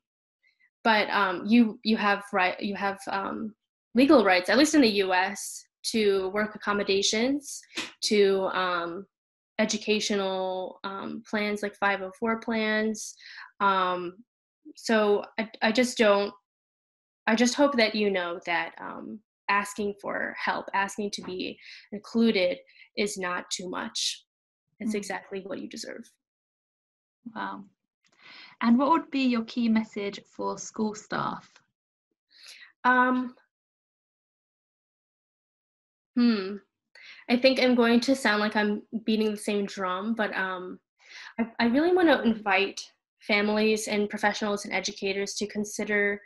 but um, you, you have, right, you have um, legal rights, at least in the U S, to work accommodations, to um, educational um, plans like five oh four plans. Um, so I, I just don't, I just hope that you know that um, asking for help, asking to be included is not too much. It's exactly what you deserve. Wow. And what would be your key message for school staff? Um, hmm. I think I'm going to sound like I'm beating the same drum, but um, I, I really want to invite families and professionals and educators to consider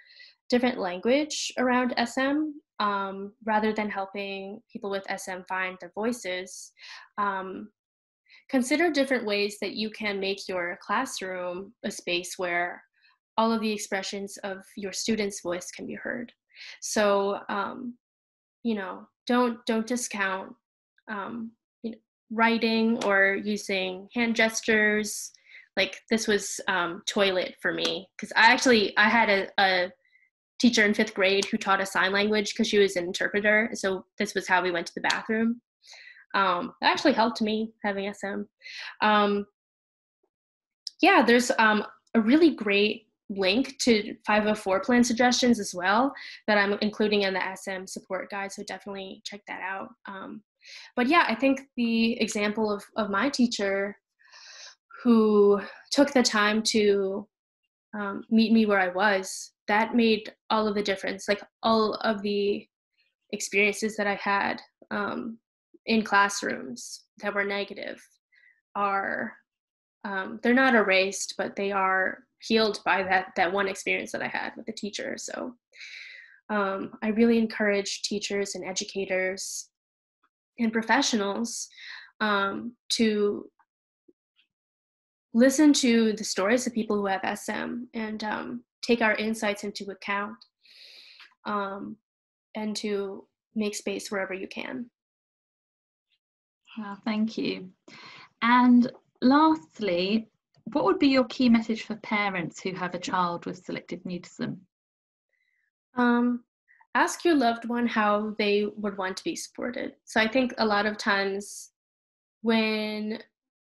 different language around S M, um, rather than helping people with S M find their voices. Um, consider different ways that you can make your classroom a space where all of the expressions of your students' voice can be heard. So, um, you know, don't, don't discount um, you know, writing or using hand gestures. Like this was um, toilet for me, because I actually, I had a, a teacher in fifth grade who taught us sign language because she was an interpreter. So this was how we went to the bathroom. Um, that actually helped me having S M. Um, yeah, there's um, a really great link to five oh four plan suggestions as well that I'm including in the S M support guide. So definitely check that out. Um, but yeah, I think the example of, of my teacher who took the time to um, meet me where I was, that made all of the difference. Like all of the experiences that I had um, in classrooms that were negative are, um, they're not erased, but they are healed by that, that one experience that I had with the teacher. So um, I really encourage teachers and educators and professionals um, to listen to the stories of people who have S M and um, take our insights into account, um, and to make space wherever you can. Well, thank you. And lastly, what would be your key message for parents who have a child with selective mutism? Um, ask your loved one how they would want to be supported. So I think a lot of times when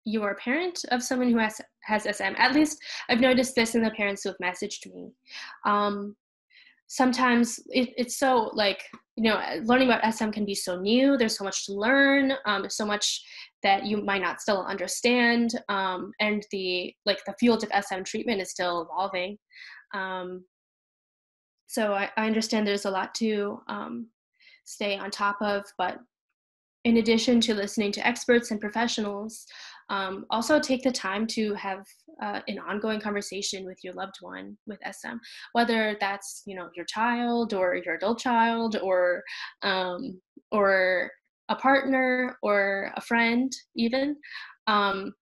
you are a parent of someone who has, has S M, at least I've noticed this in the parents who have messaged me. Um, sometimes it, it's so like, you know, learning about S M can be so new. There's so much to learn, um, so much that you might not still understand. Um, and the, like the field of S M treatment is still evolving. Um, so I, I understand there's a lot to um, stay on top of, but in addition to listening to experts and professionals, um, also take the time to have uh, an ongoing conversation with your loved one with S M, whether that's, you know, your child or your adult child or, um, or a partner or a friend even. Um,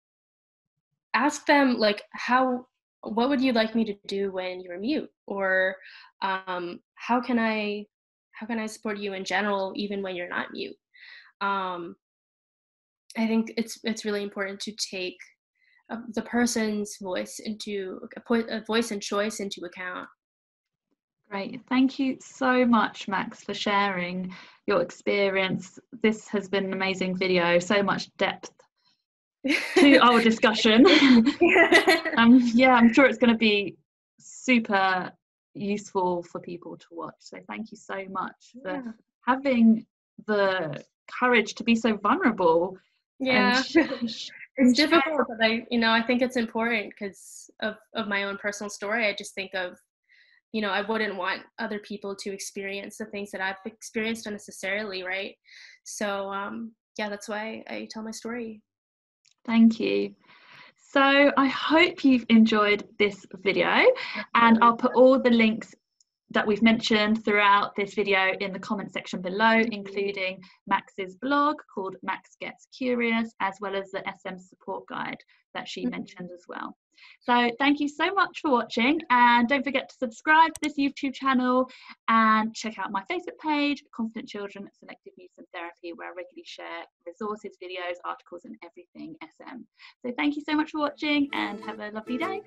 ask them, like, how, what would you like me to do when you're mute? Or um, how can I, how can I support you in general, even when you're not mute? Um, I think it's it's really important to take a, the person's voice into a, a voice and choice into account. Great, thank you so much, Max, for sharing your experience. This has been an amazing video. So much depth to our discussion. um, yeah, I'm sure it's going to be super useful for people to watch. So thank you so much for yeah. having the courage to be so vulnerable. Yeah, it's difficult, but I, you know, I think it's important because of, of my own personal story. I just think of, you know, I wouldn't want other people to experience the things that I've experienced unnecessarily, right? So um, yeah, that's why I tell my story. Thank you. So I hope you've enjoyed this video, and I'll put all the links that we've mentioned throughout this video in the comment section below, including Max's blog called Max Gets Curious, as well as the S M support guide that she mentioned as well. So thank you so much for watching, and don't forget to subscribe to this YouTube channel and check out my Facebook page, Confident Children Selective Mutism Therapy, where I regularly share resources, videos, articles and everything S M. So thank you so much for watching, and have a lovely day.